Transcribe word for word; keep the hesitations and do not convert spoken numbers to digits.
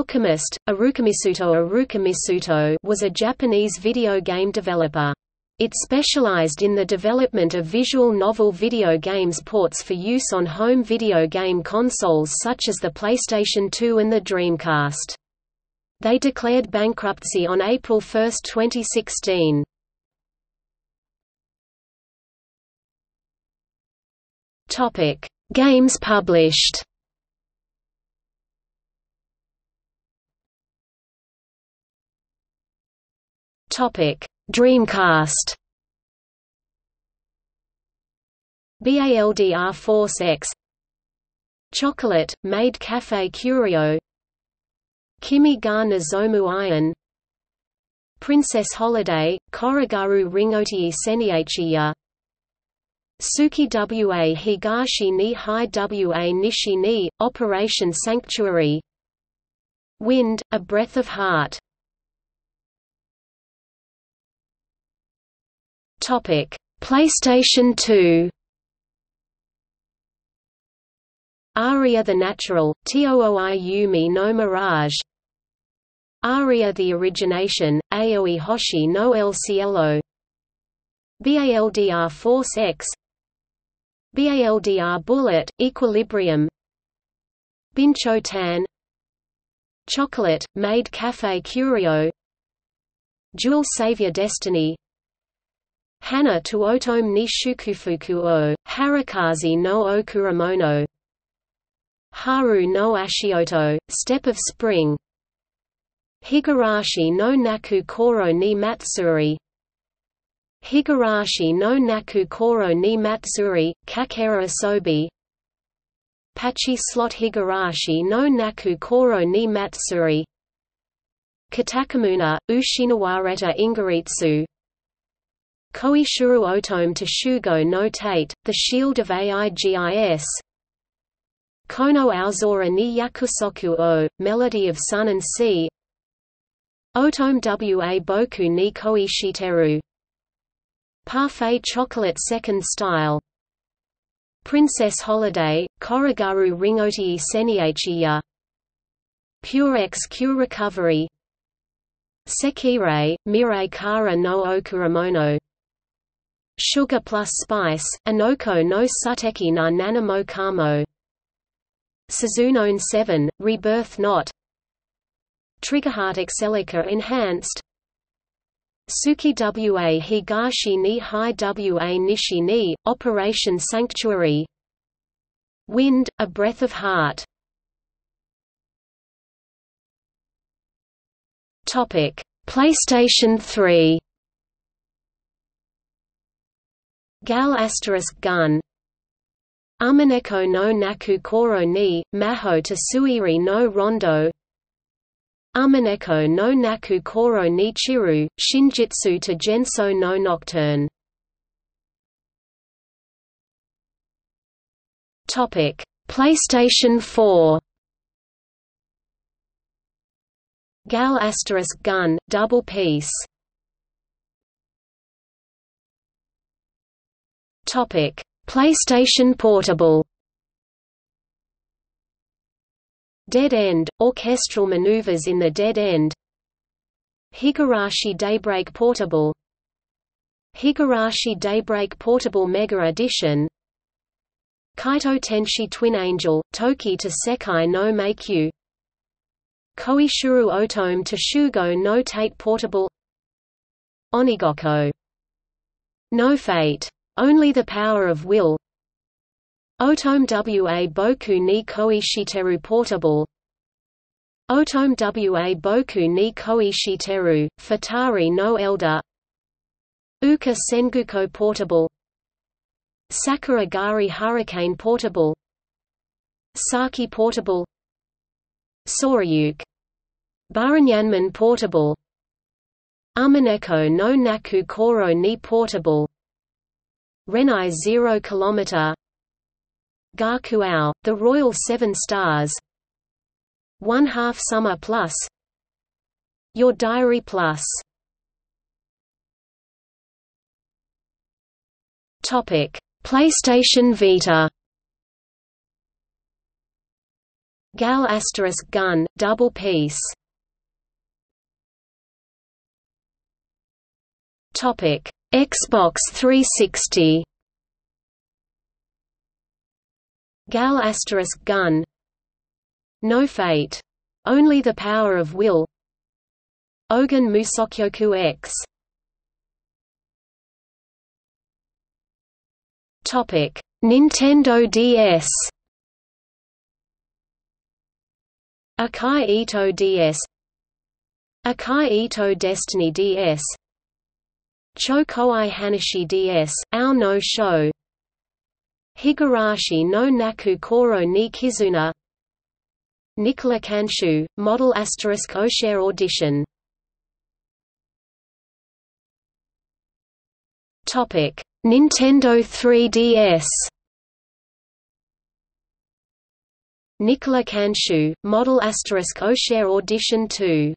Alchemist Arukemisuto Arukemisuto was a Japanese video game developer. It specialized in the development of visual novel video games ports for use on home video game consoles such as the PlayStation two and the Dreamcast. They declared bankruptcy on April first, twenty sixteen. Topic: Games published. Topic: Dreamcast. B A L D R Force X, Chocolate, Maid Café Curio, Kimi ga Nozomu Ion, Princess Holiday, Korogaru Ringotii Senihia, Suki wa Higashi ni Hai wa Nishi ni, Operation Sanctuary, Wind, A Breath of Heart. Topic: PlayStation two. Aria the Natural, Tooi Yumi no Mirage, Aria the Origination, Aoi Hoshi no El Cielo, B A L D R Force X, B A L D R Bullet, Equilibrium, Bincho Tan, Chocolate, Maid Café Curio, Dual Savior Destiny, Hana tuotome ni shukufuku o, Harikaze no Okuramono, Haru no Ashioto, Step of Spring, Higurashi no naku koro ni matsuri, Higurashi no naku koro ni matsuri, Kakera Asobi, Pachi slot Higurashi no naku koro ni matsuri, Katakamuna, Ushinawareta ingaritsu, Koishuru Otome to Shugo no Tate, The Shield of AIGIS, Kono Auzora ni Yakusoku O, Melody of Sun and Sea, Otome wa Boku ni Koishiteru, Parfait Chocolate Second Style, Princess Holiday, Korogaru Ringotii Senihia, Purex Q Recovery, Sekirei, Mirei Kara no Okuramono, Sugar plus Spice, Anoko no Sateki na Nanamo Kamo, Suzunone seven, Rebirth Not, Triggerheart Excelica Enhanced, Suki wa Higashi ni Hai wa Nishi ni, Operation Sanctuary, Wind, A Breath of Heart. Topic: PlayStation three. Gal*Gun Amaneko no naku koro ni, maho to suiri no rondo, Amaneko no naku koro ni chiru, shinjitsu to genso no nocturne. Topic: PlayStation four. Gal*Gun Double Peace. Topic: PlayStation Portable. Dead End, Orchestral Maneuvers in the Dead End, Higurashi Daybreak Portable, Higurashi Daybreak Portable Mega Edition, Kaito Tenshi Twin Angel, Toki to Sekai no Meikyu, Koishuru Otome to Shugo no Tate Portable, Onigoko no Fate, Only the Power of Will, Otome wa Boku ni Koishiteru Portable, Otome wa Boku ni Koishiteru, Futari no Elder, Uka Sengoku Portable, Sakuragari Hurricane Portable, Saki Portable, Soryuk Baranyanman Portable, Amaneko no naku koro ni Portable, Renai Zero Kilometer, Gakuao, The Royal Seven Stars, One Half Summer Plus, Your Diary Plus. Topic: PlayStation Vita. Gal*Gun Double Peace. Topic: Xbox three sixty. Gal*Gun. No Fate. Only the Power of Will. Ogun Musokyoku X. Topic: Nintendo D S. Akai Ito D S. Akai Ito Destiny D S. Chokoai Hanashi D S, Ao no Sho. Higurashi no Naku Koro ni Kizuna. Nicola Kanshu, Model Asterisk Oshare Audition. Topic: Nintendo three D S. Nicola Kanshu, Model Asterisk Oshare Audition two.